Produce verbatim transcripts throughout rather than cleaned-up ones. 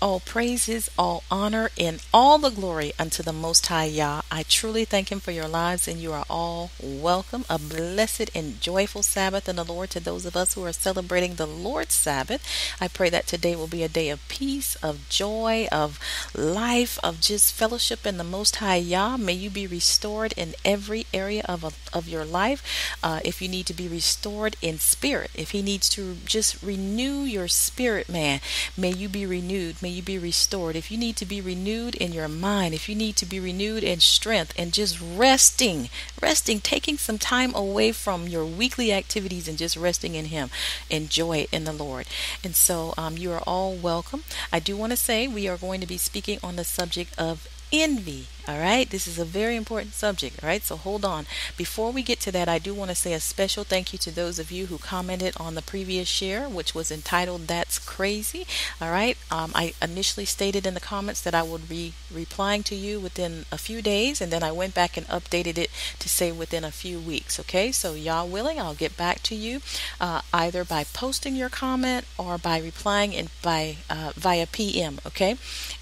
all praises, all honor, and all the glory unto the Most High Yah. I truly thank Him for your lives, and you are all welcome. A blessed and joyful Sabbath in the Lord to those of us who are celebrating the Lord's Sabbath. I pray that today will be a day of peace, of joy, of life, of just fellowship in the Most High Yah. May you be restored in every area of, a, of your life. Uh, if you need to be restored in spirit, if He needs to just renew your spirit, man, may you be renewed. May you be restored. If you need to be renewed in your mind, if you need to be renewed in strength, and just resting, resting, taking some time away from your weekly activities and just resting in Him. Enjoy it in the Lord. And so um, you are all welcome. I do want to say we are going to be speaking on the subject of envy. All right, this is a very important subject. All right, so hold on. Before we get to that, I do want to say a special thank you to those of you who commented on the previous share, which was entitled "That's Crazy." All right, um, I initially stated in the comments that I would be replying to you within a few days, and then I went back and updated it to say within a few weeks. Okay, so y'all willing, I'll get back to you uh, either by posting your comment or by replying and by uh, via P M. Okay,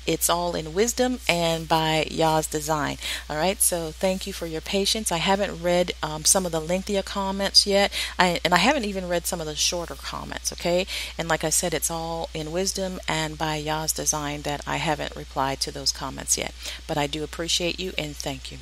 it's all in wisdom and by y'all's decision. Design. All right, so thank you for your patience. I haven't read um, some of the lengthier comments yet, I, and I haven't even read some of the shorter comments, okay? And like I said, it's all in wisdom and by Yah's design that I haven't replied to those comments yet. But I do appreciate you and thank you.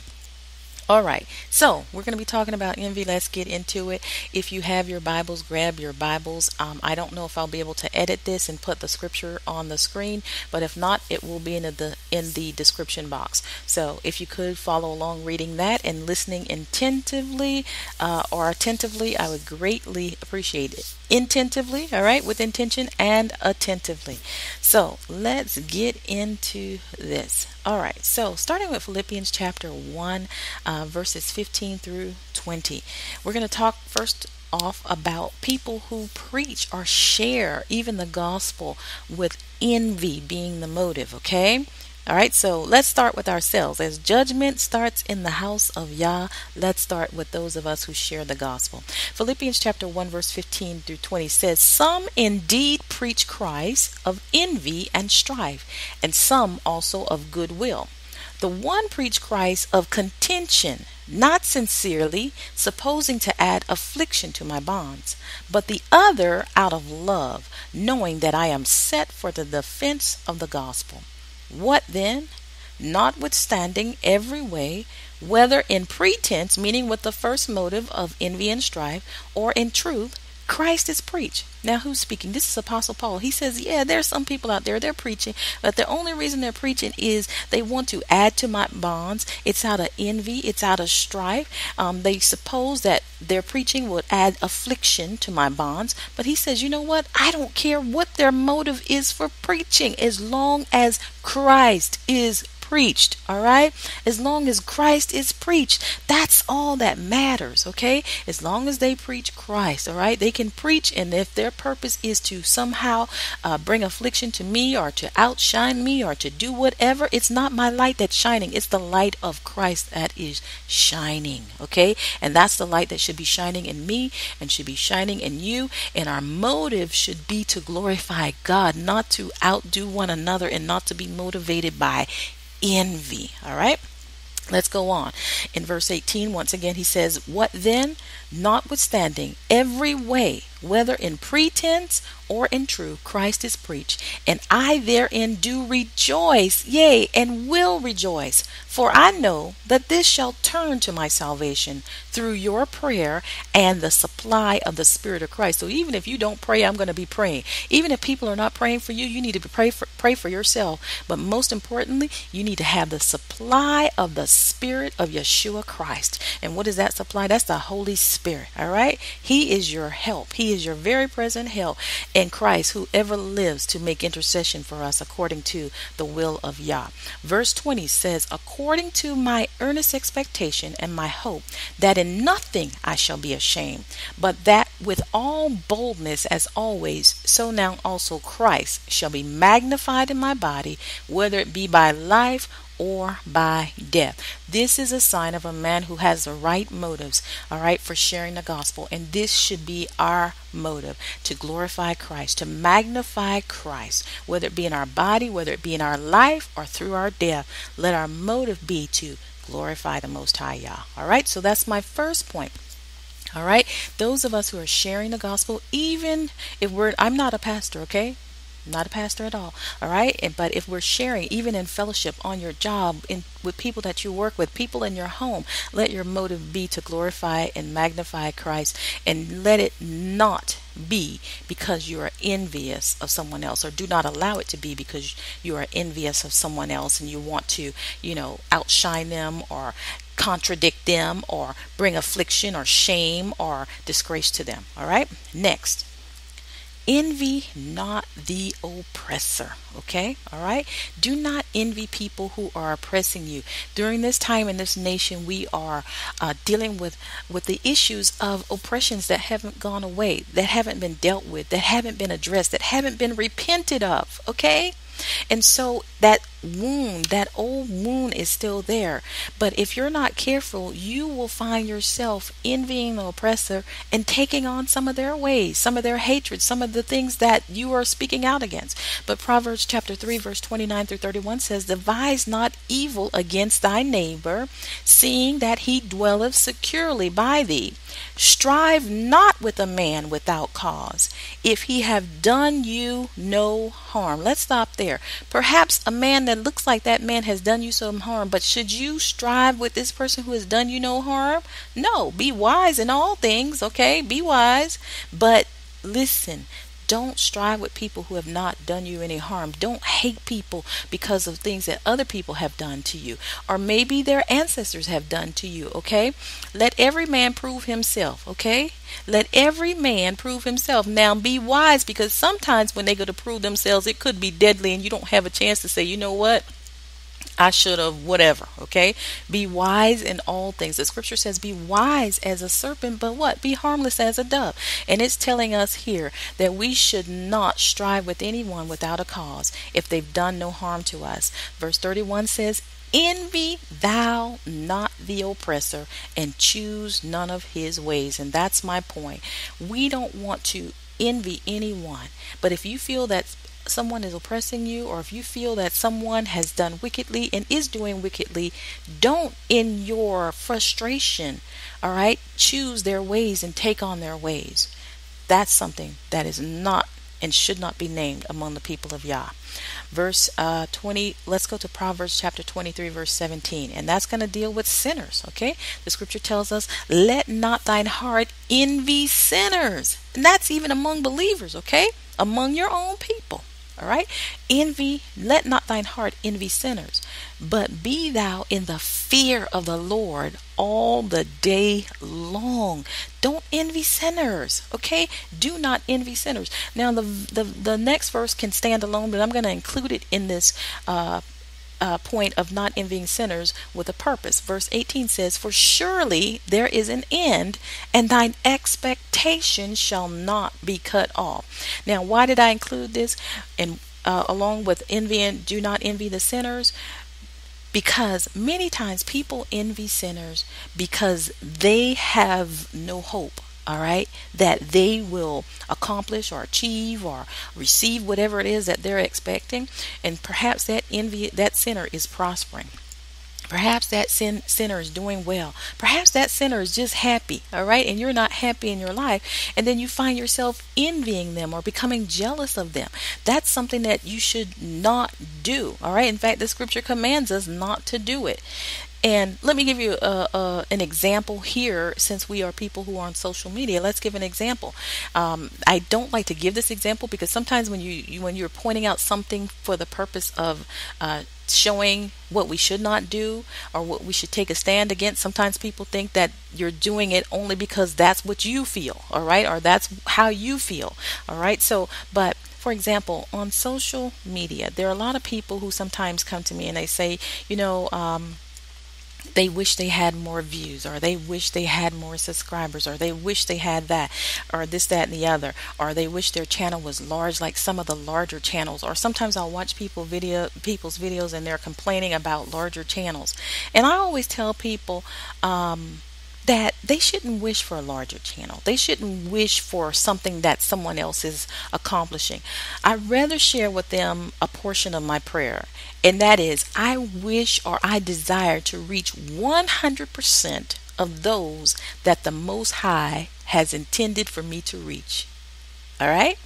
All right, so we're going to be talking about envy. Let's get into it. If you have your Bibles, grab your Bibles. Um, I don't know if I'll be able to edit this and put the scripture on the screen, but if not, it will be in the in the description box. So if you could follow along reading that and listening attentively uh, or attentively, I would greatly appreciate it. Intentively, all right, with intention and attentively. So let's get into this. All right, so starting with Philippians chapter one, uh, verses fifteen through twenty, we're going to talk first off about people who preach or share even the gospel with envy being the motive, okay? All right, so let's start with ourselves. As judgment starts in the house of Yah, let's start with those of us who share the gospel. Philippians chapter one, verse fifteen through twenty says, "Some indeed preach Christ of envy and strife, and some also of goodwill. The one preach Christ of contention, not sincerely, supposing to add affliction to my bonds, but the other out of love, knowing that I am set for the defense of the gospel. What then? Notwithstanding every way, whether in pretense," meaning with the first motive of envy and strife, "or in truth, Christ is preached." Now who's speaking? This is Apostle Paul. He says, yeah, there's some people out there, they're preaching, but the only reason they're preaching is they want to add to my bonds. It's out of envy. It's out of strife. Um, they suppose that their preaching would add affliction to my bonds. But he says, you know what? I don't care what their motive is for preaching as long as Christ is preached. All right, as long as Christ is preached, that's all that matters. Okay, as long as they preach Christ, all right, they can preach, and if their purpose is to somehow uh, bring affliction to me or to outshine me or to do whatever, it's not my light that's shining, it's the light of Christ that is shining. Okay, and that's the light that should be shining in me and should be shining in you, and our motive should be to glorify God, not to outdo one another, and not to be motivated by envy. All right, let's go on. In verse eighteen, once again, he says, "What then? Notwithstanding every way, whether in pretense or in truth, Christ is preached, and I therein do rejoice, yea, and will rejoice, for I know that this shall turn to my salvation through your prayer and the supply of the Spirit of Christ." So even if you don't pray, I'm going to be praying. Even if people are not praying for you, you need to pray for, pray for yourself. But most importantly, you need to have the supply of the Spirit of Yeshua Christ. And what is that supply? That's the Holy Spirit. All right, He is your help. He is your very present help. And Christ, who ever lives to make intercession for us according to the will of Yah. Verse twenty says, "According to my earnest expectation and my hope, that in nothing I shall be ashamed, but that With all boldness as always, so now also Christ shall be magnified in my body, whether it be by life or by death. This is a sign of a man who has the right motives, all right, for sharing the gospel. And this should be our motive, to glorify Christ, to magnify Christ, whether it be in our body, whether it be in our life, or through our death. Let our motive be to glorify the Most High Yah. All right, so that's my first point. All right, those of us who are sharing the gospel, even if we're, I'm not a pastor, okay? Not a pastor at all, all right? And, but if we're sharing, even in fellowship, on your job, in, with people that you work with, people in your home, let your motive be to glorify and magnify Christ, and let it not be because you are envious of someone else, or do not allow it to be because you are envious of someone else and you want to, you know, outshine them or contradict them or bring affliction or shame or disgrace to them, all right? Next. Envy not the oppressor, okay? All right? Do not envy people who are oppressing you. During this time in this nation, we are uh, dealing with, with the issues of oppressions that haven't gone away, that haven't been dealt with, that haven't been addressed, that haven't been repented of, okay? And so that wound, that old wound is still there. But if you're not careful, you will find yourself envying the oppressor and taking on some of their ways, some of their hatred, some of the things that you are speaking out against. But Proverbs chapter three, verse twenty-nine through thirty-one says, "Devise not evil against thy neighbor, seeing that he dwelleth securely by thee. Strive not with a man without cause, if he have done you no harm." Let's stop there. Perhaps a man that looks like that man has done you some harm, but should you strive with this person who has done you no harm? No. Be wise in all things, okay? Be wise. But listen, don't strive with people who have not done you any harm. Don't hate people because of things that other people have done to you, or maybe their ancestors have done to you, okay? Let every man prove himself, okay? Let every man prove himself. Now be wise, because sometimes when they go to prove themselves, it could be deadly, and you don't have a chance to say, you know what? I should have, whatever, okay? Be wise in all things. The scripture says, be wise as a serpent, but what? Be harmless as a dove. And it's telling us here that we should not strive with anyone without a cause if they've done no harm to us. Verse thirty-one says, "Envy thou not the oppressor, and choose none of his ways." And that's my point. We don't want to envy anyone, but if you feel that someone is oppressing you, or if you feel that someone has done wickedly and is doing wickedly, don't in your frustration, all right, choose their ways and take on their ways. That's something that is not and should not be named among the people of Yah. Verse uh, twenty, let's go to Proverbs chapter twenty-three, verse seventeen, and that's going to deal with sinners, okay? The scripture tells us, "Let not thine heart envy sinners." And that's even among believers, okay? Among your own people. All right, envy, let not thine heart envy sinners, but be thou in the fear of the Lord all the day long. Don't envy sinners, okay? Do not envy sinners. Now, the the, the next verse can stand alone, but I'm going to include it in this uh, uh, point of not envying sinners with a purpose. Verse eighteen says, "For surely there is an end, and thine expectation shall not be cut off." Now, why did I include this? And uh, along with envying, do not envy the sinners, because many times people envy sinners because they have no hope, all right, that they will accomplish or achieve or receive whatever it is that they're expecting. And perhaps that envy, that sinner is prospering. Perhaps that sin, sinner is doing well. Perhaps that sinner is just happy, all right? And you're not happy in your life. And then you find yourself envying them or becoming jealous of them. That's something that you should not do, all right? In fact, the scripture commands us not to do it. And let me give you a, a, an example here, since we are people who are on social media. Let's give an example. Um, I don't like to give this example because sometimes when you, you when you're pointing out something for the purpose of uh, showing what we should not do or what we should take a stand against, sometimes people think that you're doing it only because that's what you feel, all right, or that's how you feel, all right. So, but for example, on social media, there are a lot of people who sometimes come to me and they say, you know, um, they wish they had more views, or they wish they had more subscribers, or they wish they had that, or this, that, and the other, or they wish their channel was large like some of the larger channels. Or sometimes I'll watch people video people's videos and they're complaining about larger channels, and I always tell people um, that they shouldn't wish for a larger channel. They shouldn't wish for something that someone else is accomplishing. I'd rather share with them a portion of my prayer, and that is, I wish or I desire to reach one hundred percent of those that the Most High has intended for me to reach. All right?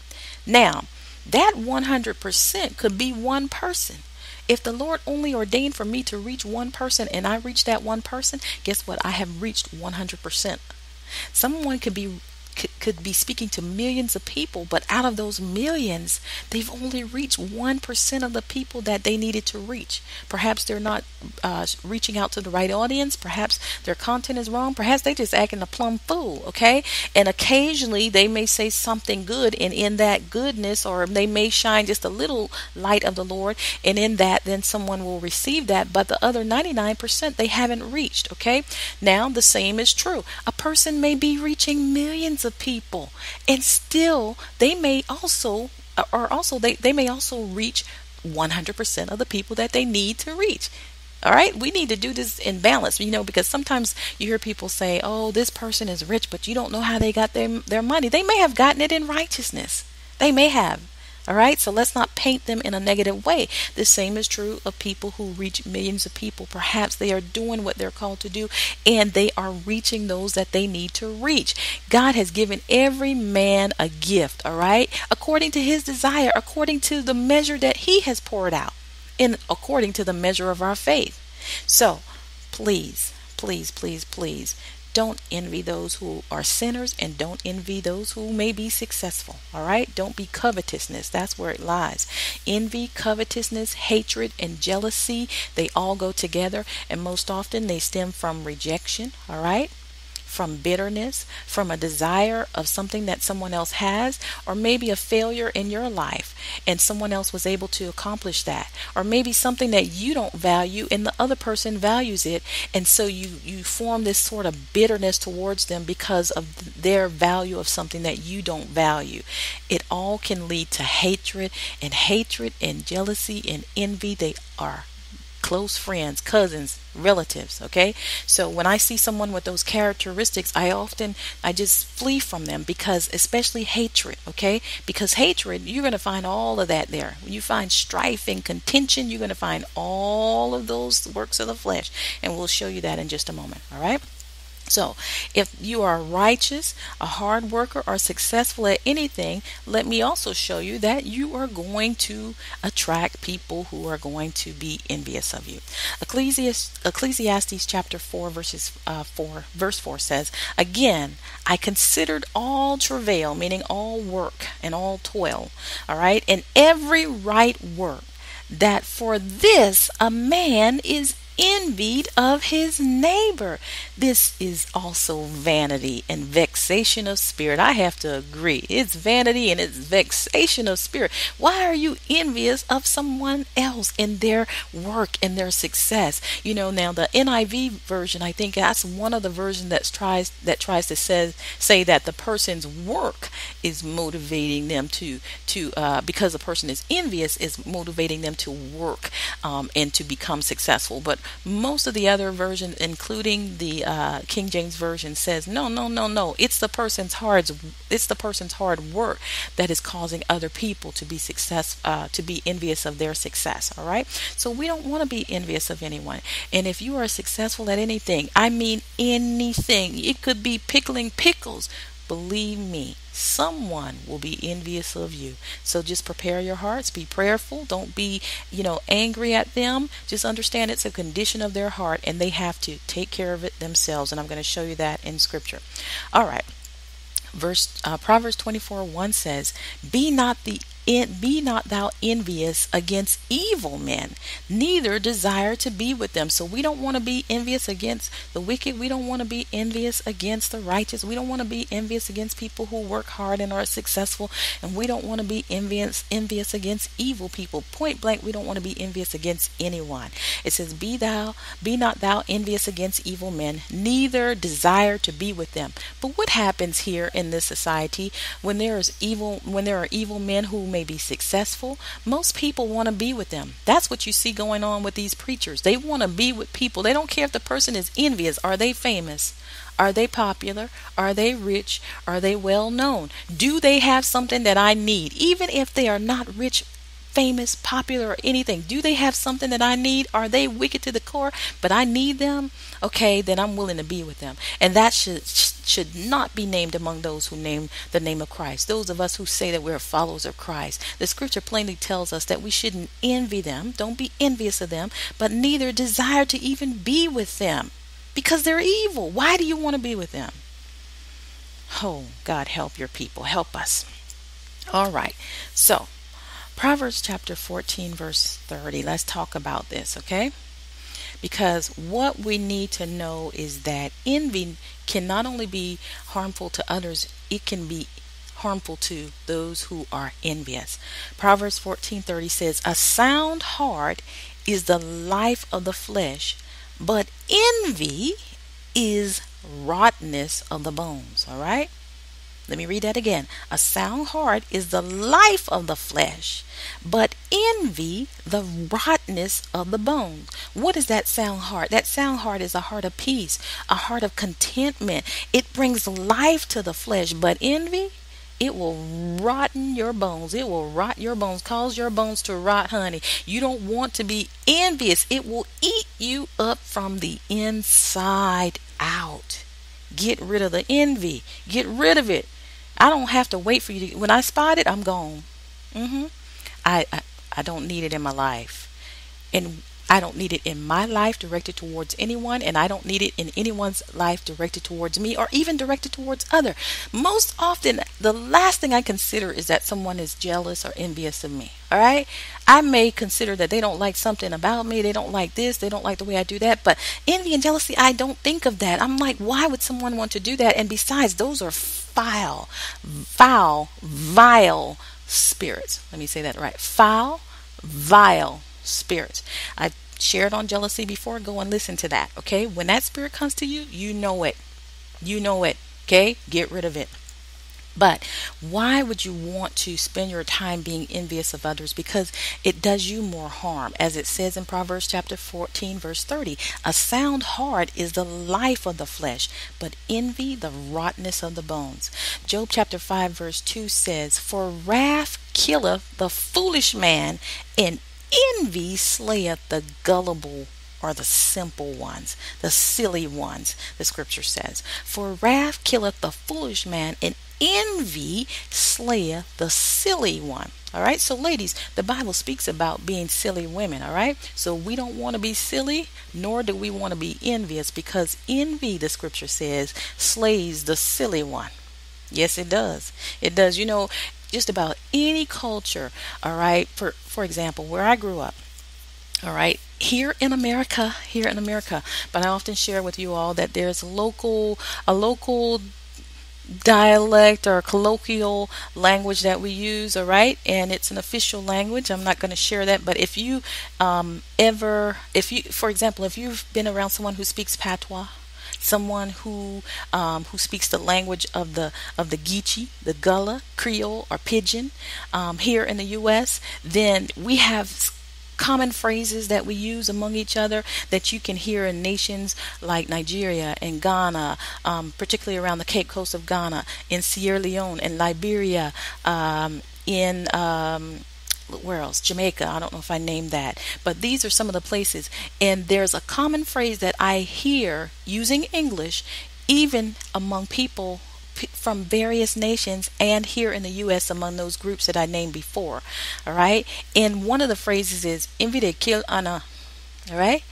Now, that one hundred percent could be one person. If the Lord only ordained for me to reach one person and I reach that one person, guess what? I have reached one hundred percent. Someone could be could, could be speaking to millions of people, but out of those millions, they've only reached one percent of the people that they needed to reach. Perhaps they're not uh, reaching out to the right audience. Perhaps their content is wrong. Perhaps they're just acting a plumb fool, okay? And occasionally, they may say something good, and in that goodness, or they may shine just a little light of the Lord, and in that, then someone will receive that, but the other ninety-nine percent, they haven't reached, okay? Now, the same is true. A person may be reaching millions of people, and still they may also or also they, they may also reach one hundred percent of the people that they need to reach. All right, we need to do this in balance, you know, because sometimes you hear people say, oh, this person is rich, but you don't know how they got their, their money. They may have gotten it in righteousness. They may have. All right, so let's not paint them in a negative way. The same is true of people who reach millions of people. Perhaps they are doing what they're called to do, and they are reaching those that they need to reach. God has given every man a gift, all right, according to his desire, according to the measure that he has poured out, and according to the measure of our faith. So please, please, please, please don't envy those who are sinners, and don't envy those who may be successful. All right? Don't be covetousness. That's where it lies. Envy, covetousness, hatred, and jealousy, they all go together, and most often they stem from rejection, all right? From bitterness, from a desire of something that someone else has, or maybe a failure in your life and someone else was able to accomplish that, or maybe something that you don't value and the other person values it, and so you you form this sort of bitterness towards them because of their value of something that you don't value. It all can lead to hatred, and hatred and jealousy and envy, they are close friends, cousins, relatives, okay? So when I see someone with those characteristics, I often, I just flee from them, because especially hatred, okay? Because hatred, you're going to find all of that there. When you find strife and contention, you're going to find all of those works of the flesh, and we'll show you that in just a moment, all right? So if you are righteous, a hard worker, or successful at anything, let me also show you that you are going to attract people who are going to be envious of you. Ecclesiastes, Ecclesiastes chapter four, verses, uh, four, verse four says, again, I considered all travail, meaning all work and all toil, all right, and every right work, that for this a man is envied of his neighbor. This is also vanity and vexation of spirit. I have to agree. It's vanity and it's vexation of spirit. Why are you envious of someone else in their work and their success? You know, now the N I V version, I think that's one of the versions that tries that tries to say, say that the person's work is motivating them to to uh, because the person is envious is motivating them to work um, and to become successful. But most of the other versions, including the uh, King James version, says no, no, no, no. It's the person's hard, it's the person's hard work that is causing other people to be success, uh, to be envious of their success. All right. So we don't want to be envious of anyone. And if you are successful at anything, I mean anything, it could be pickling pickles. Believe me, someone will be envious of you. So just prepare your hearts, be prayerful, don't be, you know, angry at them. Just understand it's a condition of their heart, and they have to take care of it themselves. And I'm going to show you that in scripture. All right. Verse uh, Proverbs twenty-four one says, be not the It be not thou envious against evil men, neither desire to be with them. So we don't want to be envious against the wicked. We don't want to be envious against the righteous. We don't want to be envious against people who work hard and are successful. And we don't want to be envious, envious against evil people. Point blank, we don't want to be envious against anyone. It says, be thou, be not thou envious against evil men, neither desire to be with them. But what happens here in this society when there is evil, when there are evil men who may be successful? Most people want to be with them. That's what you see going on with these preachers. They want to be with people. They don't care if the person is envious. Are they famous? Are they popular? Are they rich? Are they well known? Do they have something that I need? Even if they are not rich, famous, popular, or anything, do they have something that I need? Are they wicked to the core, but I need them? Okay, then I'm willing to be with them. And that should should not be named among those who name the name of Christ. Those of us who say that we're followers of Christ, the scripture plainly tells us that we shouldn't envy them. Don't be envious of them, but neither desire to even be with them, because they're evil. Why do you want to be with them? Oh, God, help your people. Help us. All right. So Proverbs chapter fourteen, verse thirty. Let's talk about this, okay? Because what we need to know is that envy can not only be harmful to others, it can be harmful to those who are envious. Proverbs fourteen thirty says, a sound heart is the life of the flesh, but envy is rottenness of the bones. All right? Let me read that again. A sound heart is the life of the flesh, but envy the rottenness of the bones. What is that sound heart? That sound heart is a heart of peace, a heart of contentment. It brings life to the flesh, but envy, it will rotten your bones. It will rot your bones, cause your bones to rot, honey. You don't want to be envious. It will eat you up from the inside out. Get rid of the envy. Get rid of it. I don't have to wait for you to. When I spot it, I'm gone. Mm-hmm. I, I I don't need it in my life, and I don't need it in my life directed towards anyone, and I don't need it in anyone's life directed towards me, or even directed towards other. Most often, the last thing I consider is that someone is jealous or envious of me. All right, I may consider that they don't like something about me. They don't like this. They don't like the way I do that. But envy and jealousy, I don't think of that. I'm like, why would someone want to do that? And besides, those are foul, foul, vile spirits. Let me say that right. Foul, vile spirits. I shared on jealousy before. Go and listen to that. Okay. When that spirit comes to you, you know it. You know it. Okay. Get rid of it. But why would you want to spend your time being envious of others? Because it does you more harm. As it says in Proverbs chapter fourteen, verse thirty, a sound heart is the life of the flesh, but envy the rottenness of the bones. Job chapter five, verse two says, for wrath killeth the foolish man, and envy slayeth the gullible or the simple ones, the silly ones, the scripture says. For wrath killeth the foolish man, and envy slayeth the silly one. All right. So ladies, the Bible speaks about being silly women. All right. So we don't want to be silly, nor do we want to be envious, because envy, the scripture says, slays the silly one. Yes, it does. It does. You know, just about any culture. All right. For, for example, where I grew up. All right. Here in America, here in America. But I often share with you all that there's local, a local dialect or colloquial language that we use. All right. And it's an official language. I'm not going to share that. But if you um, ever if you, for example, if you've been around someone who speaks patois, someone who um, who speaks the language of the of the Geechee, the Gullah, Creole, or Pidgin um, here in the U S, then we have common phrases that we use among each other that you can hear in nations like Nigeria and Ghana, um, particularly around the Cape Coast of Ghana, in Sierra Leone, in Liberia, um, in um, where else? Jamaica. I don't know if I named that, but these are some of the places. And there's a common phrase that I hear using English, even among people from various nations, and here in the U S among those groups that I named before. All right. And one of the phrases is envy de kill Anna. All right.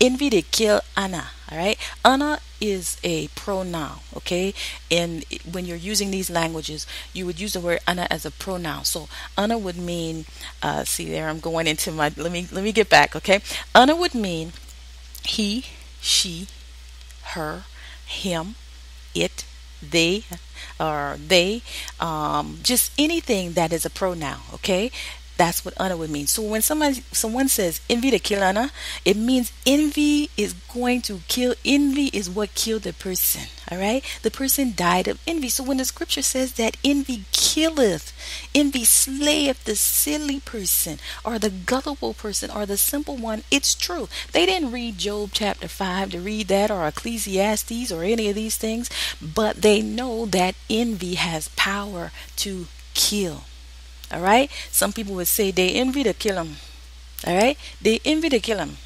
Envy de kill Anna. All right. Anna is a pronoun, okay? And when you're using these languages, you would use the word Anna as a pronoun. So Anna would mean, uh, see there, I'm going into my, let me, let me get back, okay? Anna would mean he, she, her, him, it, they, or they, um, just anything that is a pronoun, okay? That's what Anna would mean. So when somebody, someone says envy to kill Anna, it means envy is going to kill. Envy is what killed the person. All right. The person died of envy. So when the scripture says that envy killeth, envy slayeth the silly person or the gullible person or the simple one, it's true. They didn't read Job chapter five to read that, or Ecclesiastes, or any of these things, but they know that envy has power to kill. All right. Some people would say they envy to kill him. All right. They envy to kill him.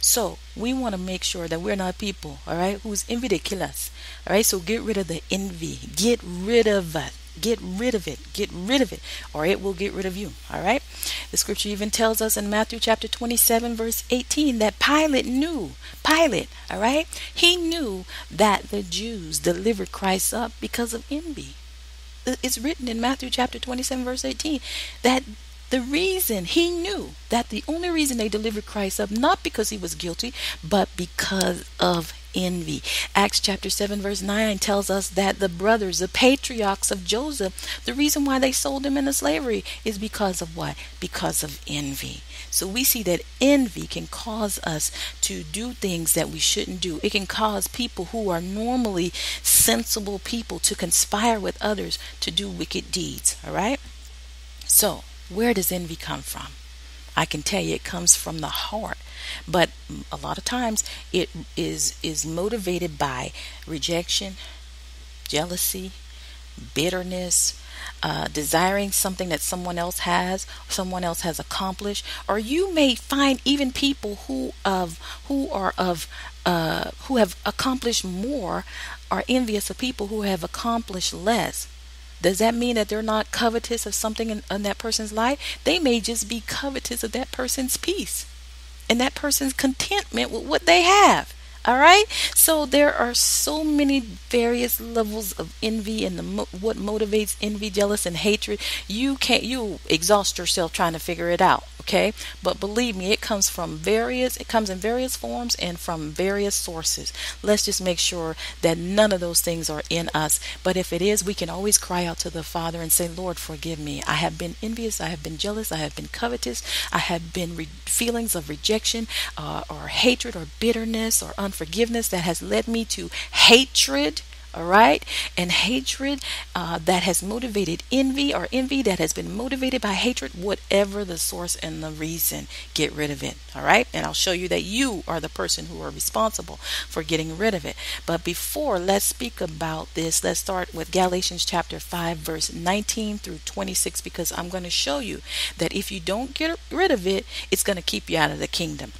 So we want to make sure that we're not people. All right. Who's envy to kill us. All right. So get rid of the envy. Get rid of it. Get rid of it. Get rid of it. Or it will get rid of you. All right. The scripture even tells us in Matthew chapter twenty-seven, verse eighteen, that Pilate knew. Pilate. All right. He knew that the Jews delivered Christ up because of envy. It's written in Matthew chapter twenty-seven verse eighteen that the reason he knew that the only reason they delivered Christ up, not because he was guilty, but because of envy. Acts chapter seven verse nine tells us that the brothers, the patriarchs of Joseph, the reason why they sold him into slavery is because of what? Because of envy. So we see that envy can cause us to do things that we shouldn't do. It can cause people who are normally sensible people to conspire with others to do wicked deeds. All right. So where does envy come from? I can tell you it comes from the heart, but a lot of times it is is motivated by rejection, jealousy, bitterness, uh, desiring something that someone else has, someone else has accomplished, or you may find even people who of who are of uh, who have accomplished more are envious of people who have accomplished less. Does that mean that they're not covetous of something in, in that person's life? They may just be covetous of that person's peace and that person's contentment with what they have. All right. So there are so many various levels of envy, and the mo what motivates envy, jealous, and hatred. You can't, you exhaust yourself trying to figure it out. Okay. But believe me, it comes from various, it comes in various forms and from various sources. Let's just make sure that none of those things are in us. But if it is, we can always cry out to the Father and say, Lord, forgive me. I have been envious. I have been jealous. I have been covetous. I have been re feelings of rejection uh, or hatred or bitterness or unforgiveness. Forgiveness that has led me to hatred, all right, and hatred uh, that has motivated envy, or envy that has been motivated by hatred, whatever the source and the reason, get rid of it, all right? And I'll show you that you are the person who are responsible for getting rid of it. But before, let's speak about this. Let's start with Galatians chapter five, verse nineteen through twenty-six, because I'm going to show you that if you don't get rid of it, it's going to keep you out of the kingdom.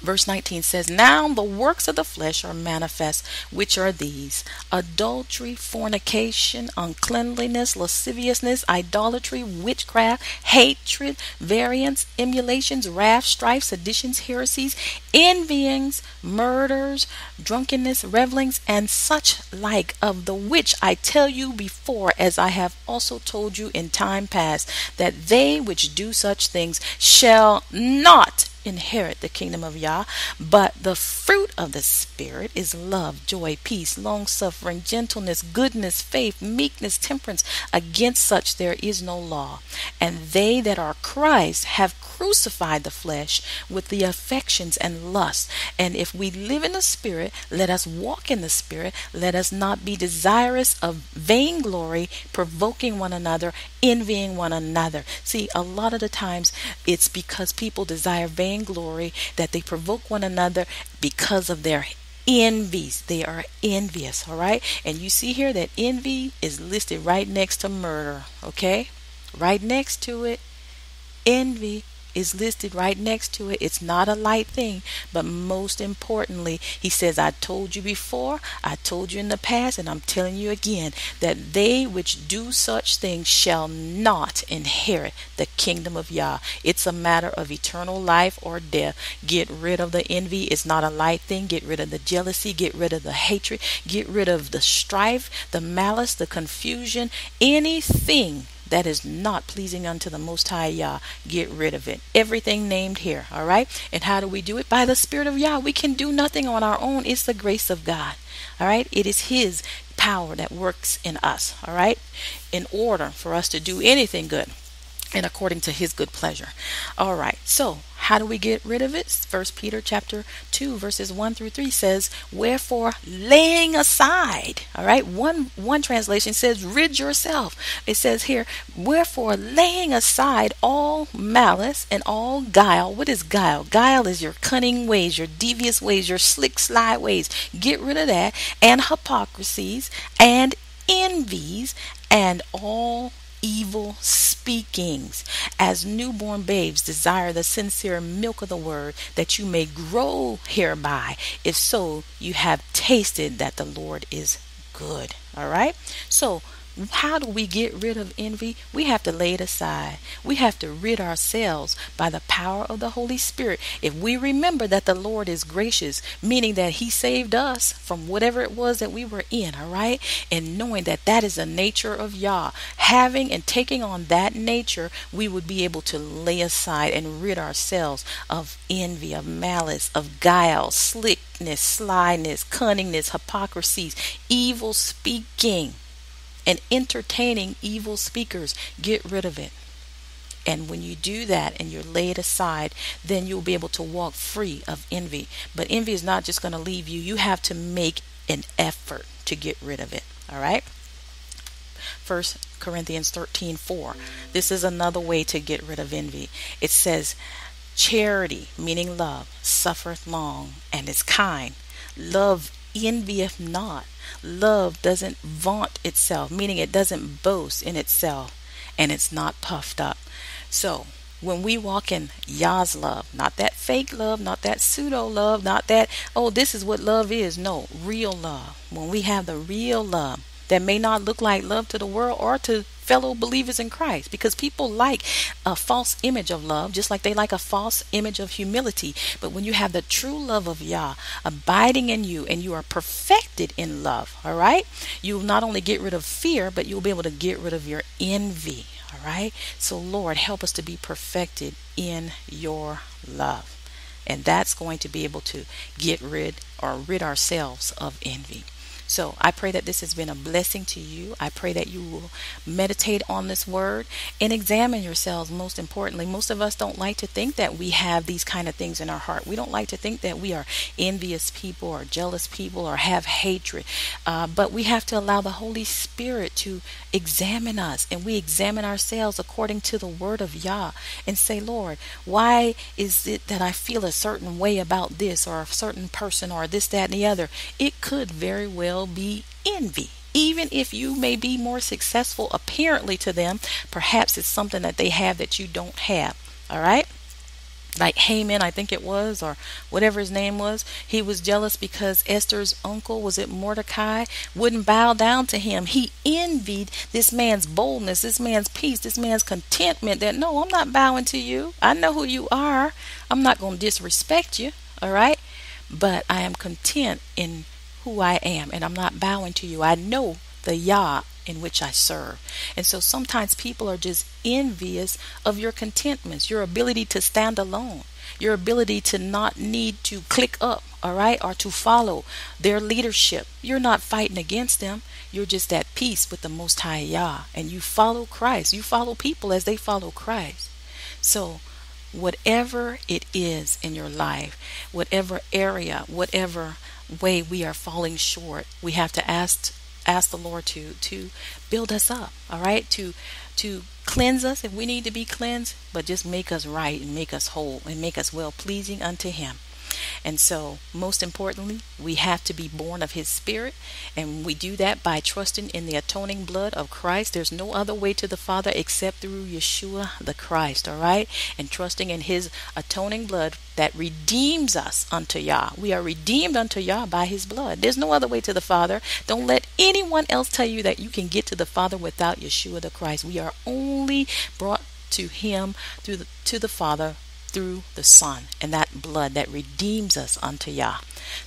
Verse nineteen says, now the works of the flesh are manifest, which are these: adultery, fornication, uncleanliness, lasciviousness, idolatry, witchcraft, hatred, variance, emulations, wrath, strife, seditions, heresies, envyings, murders, drunkenness, revelings, and such like, of the which I tell you before, as I have also told you in time past, that they which do such things shall not inherit the kingdom of Yah. But the fruit of the Spirit is love, joy, peace, long-suffering, gentleness, goodness, faith, meekness, temperance. Against such there is no law. And they that are Christ have crucified the flesh with the affections and lusts. And if we live in the Spirit, let us walk in the Spirit. Let us not be desirous of vainglory, provoking one another, envying one another. See, a lot of the times it's because people desire vainglory, glory, that they provoke one another because of their envies. They are envious, all right? And you see here that envy is listed right next to murder, okay? Right next to it, envy, is listed right next to it. It's not a light thing, but most importantly, he says, I told you before, I told you in the past, and I'm telling you again, that they which do such things shall not inherit the kingdom of Yah. It's a matter of eternal life or death. Get rid of the envy. It's not a light thing. Get rid of the jealousy. Get rid of the hatred. Get rid of the strife, the malice, the confusion, anything that is not pleasing unto the Most High Yah. Get rid of it. Everything named here, all right? And how do we do it? By the Spirit of Yah. We can do nothing on our own. It's the grace of God, all right? It is His power that works in us, all right? In order for us to do anything good and according to His good pleasure. All right, so how do we get rid of it? First Peter chapter two, verses one through three says, wherefore laying aside, all right, one, one translation says, rid yourself. It says here, wherefore laying aside all malice and all guile. What is guile? Guile is your cunning ways, your devious ways, your slick, sly ways. Get rid of that, and hypocrisies, and envies, and all evil speakings, as newborn babes desire the sincere milk of the word, that you may grow hereby, if so you have tasted that the Lord is good. All right, so how do we get rid of envy? We have to lay it aside. We have to rid ourselves by the power of the Holy Spirit. If we remember that the Lord is gracious, meaning that He saved us from whatever it was that we were in, all right? And knowing that that is the nature of Yah, having and taking on that nature, we would be able to lay aside and rid ourselves of envy, of malice, of guile, slickness, slyness, cunningness, hypocrisies, evil speaking, and entertaining evil speakers. Get rid of it. And when you do that and you're laid aside, then you'll be able to walk free of envy. But envy is not just going to leave you. You have to make an effort to get rid of it. All right. First Corinthians thirteen four. This is another way to get rid of envy. It says, charity, meaning love, suffereth long and is kind. Love envieth not. Love doesn't vaunt itself, meaning it doesn't boast in itself, and it's not puffed up. So when we walk in Yah's love, not that fake love, not that pseudo love, not that, oh, this is what love is. No, real love. When we have the real love that may not look like love to the world or to fellow believers in Christ, because people like a false image of love, just like they like a false image of humility. But when you have the true love of Yah abiding in you and you are perfected in love, all right, you'll not only get rid of fear, but you'll be able to get rid of your envy. All right. So Lord, help us to be perfected in your love. And that's going to be able to get rid or rid ourselves of envy. So I pray that this has been a blessing to you. I pray that you will meditate on this word and examine yourselves. Most importantly, most of us don't like to think that we have these kind of things in our heart. We don't like to think that we are envious people or jealous people or have hatred. Uh, but we have to allow the Holy Spirit to examine us, and we examine ourselves according to the word of Yah and say, Lord, why is it that I feel a certain way about this or a certain person or this, that, and the other? It could very well be envy. Even if you may be more successful apparently to them, perhaps it's something that they have that you don't have. All right, like Haman, I think it was, or whatever his name was, he was jealous because Esther's uncle, was it Mordecai, wouldn't bow down to him. He envied this man's boldness, this man's peace, this man's contentment, that no, I'm not bowing to you. I know who you are. I'm not going to disrespect you, all right, but I am content in who I am, and I'm not bowing to you. I know the Yah in which I serve. And so sometimes people are just envious of your contentments, your ability to stand alone, your ability to not need to click up, all right, or to follow their leadership. You're not fighting against them. You're just at peace with the Most High Yah, and you follow Christ. You follow people as they follow Christ. So whatever it is in your life, whatever area, whatever way we are falling short, we have to ask ask the Lord to to build us up, all right, to to cleanse us if we need to be cleansed, but just make us right and make us whole and make us well pleasing unto Him. And so, most importantly, we have to be born of his spirit, and we do that by trusting in the atoning blood of Christ. There's no other way to the Father except through Yeshua the Christ, all right? And trusting in his atoning blood that redeems us unto Yah. We are redeemed unto Yah by his blood. There's no other way to the Father. Don't let anyone else tell you that you can get to the Father without Yeshua the Christ. We are only brought to him through the, to the Father through the Son, and that blood that redeems us unto Yah.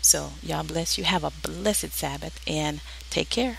So Yah bless you. Have a blessed Sabbath and take care.